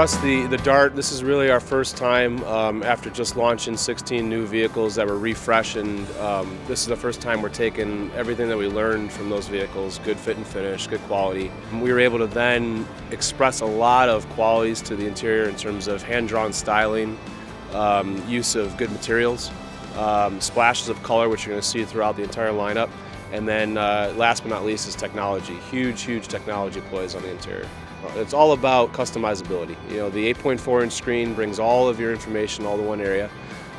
us, the Dart, this is really our first time after just launching 16 new vehicles that were refreshed, and this is the first time we're taking everything that we learned from those vehicles, good fit and finish, good quality. And we were able to then express a lot of qualities to the interior in terms of hand-drawn styling, use of good materials, splashes of color, which you're going to see throughout the entire lineup, and then last but not least is technology. Huge, huge technology plays on the interior. It's all about customizability. You know, the 8.4-inch screen brings all of your information all to one area,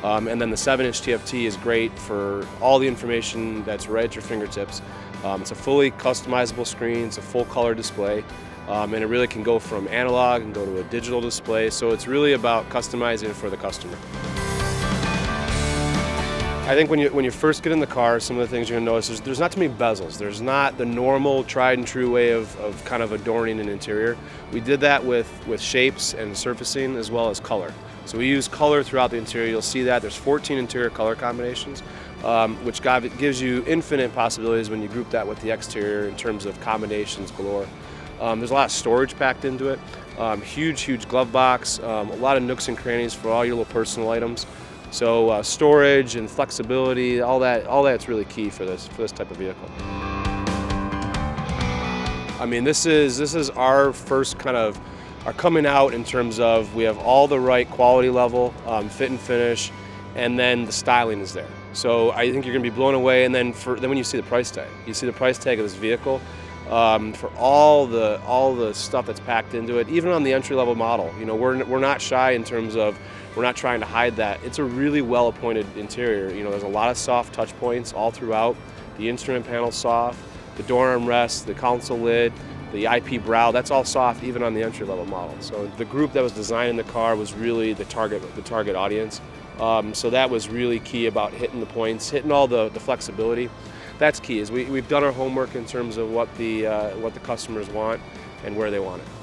and then the 7-inch TFT is great for all the information that's right at your fingertips. It's a fully customizable screen, it's a full-color display, and it really can go from analog and go to a digital display, so it's really about customizing for the customer. I think when you first get in the car, some of the things you're going to notice is there's not too many bezels. There's not the normal tried and true way of kind of adorning an interior. We did that with shapes and surfacing as well as color. So we use color throughout the interior. You'll see that there's 14 interior color combinations, which gives you infinite possibilities when you group that with the exterior in terms of combinations galore. There's a lot of storage packed into it. Huge, huge glove box, a lot of nooks and crannies for all your little personal items. So storage and flexibility, all that's really key for this type of vehicle. I mean, this is our first kind of our coming out in terms of we have all the right quality level, fit and finish, and then the styling is there. So I think you're going to be blown away. And then when you see the price tag, you see the price tag of this vehicle. For all the stuff that's packed into it, even on the entry-level model, you know, we're not shy in terms of we're not trying to hide that. It's a really well-appointed interior. You know, there's a lot of soft touch points all throughout. The instrument panel's soft, the door armrest, the console lid, the IP brow. That's all soft, even on the entry-level model. So the group that was designing the car was really the target audience. So that was really key about hitting the points, hitting all the flexibility. That's key, is we've done our homework in terms of what the customers want and where they want it.